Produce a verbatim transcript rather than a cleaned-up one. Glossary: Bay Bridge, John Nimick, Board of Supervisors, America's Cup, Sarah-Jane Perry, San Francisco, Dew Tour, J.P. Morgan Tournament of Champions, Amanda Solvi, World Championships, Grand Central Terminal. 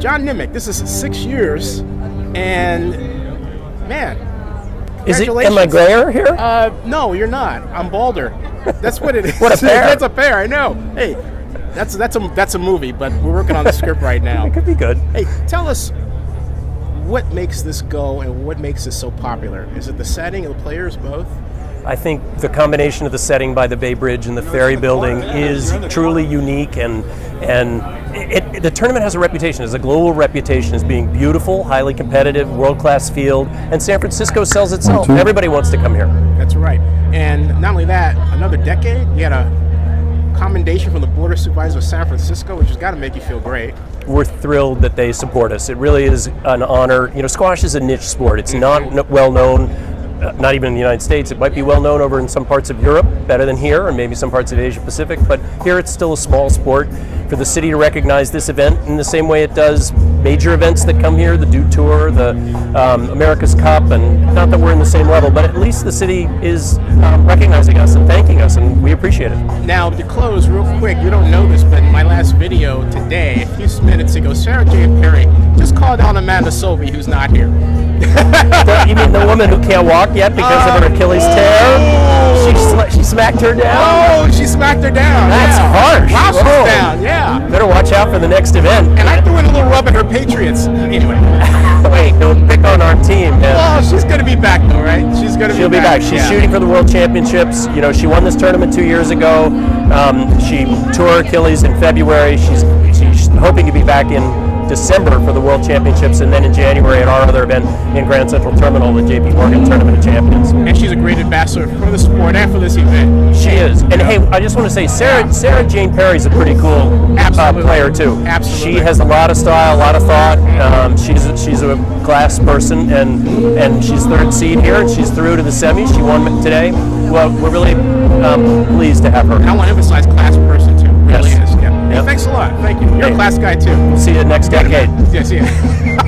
John Nimick. This is six years, and man, is it? Am I grayer here? Uh, no, you're not. I'm balder. That's what it is. What a pair! That's a pair. I know. Hey, that's that's a that's a movie, but we're working on the script right now. It could be good. Hey, tell us. What makes this go and what makes this so popular? Is it the setting and the players, both? I think the combination of the setting by the Bay Bridge and the ferry building is truly unique, and and it, it, the tournament has a reputation, as a global reputation, as being beautiful, highly competitive, world-class field, and San Francisco sells itself. Everybody wants to come here. That's right. And not only that, another decade, we had a commendation from the Board of Supervisors of San Francisco, which has got to make you feel great. We're thrilled that they support us. It really is an honor. You know, squash is a niche sport. It's mm-hmm. not well known, uh, not even in the United States. It might be well known over in some parts of Europe, better than here, and maybe some parts of Asia Pacific, but here it's still a small sport. For the city to recognize this event in the same way it does major events that come here, the Dew Tour, the um, America's Cup, and not that we're in the same level, but at least the city is um, recognizing us and thanking us, and we appreciate it. Now, to close real quick, you don't know this, but in my last video today, a few minutes ago, Sarah-Jane Perry just called on Amanda Solvi, who's not here. You mean the woman who can't walk yet because um, of her Achilles tear? She, sl she smacked her down? Oh, she smacked her down. That's yeah. harsh. Wow, she's Whoa. down, yeah. Better watch out for the next event. And I threw in a little rub at her Patriots. Anyway. Wait, don't pick on our team. Yeah. Oh, she's going to be back, though, right? She's going to be She'll back. be back. She's yeah. shooting for the World Championships. You know, she won this tournament two years ago. Um, she tore Achilles in February. She's, she's hoping to be back in December for the World Championships, and then in January at our other event in Grand Central Terminal, the J P Morgan Tournament of Champions. And she's a great ambassador for the sport and for this event. She is. And hey, I just want to say, Sarah Sarah-Jane Perry's a pretty cool uh, player too. Absolutely. She has a lot of style, a lot of thought. Um, she's a, she's a class person, and and she's third seed here, and she's through to the semis. She won today. Well, we're really um, pleased to have her. And I want to emphasize class person too. Really yes. is. Yep. Thanks a lot. Thank you. You're a class guy, too. See you next decade. Yeah, see you.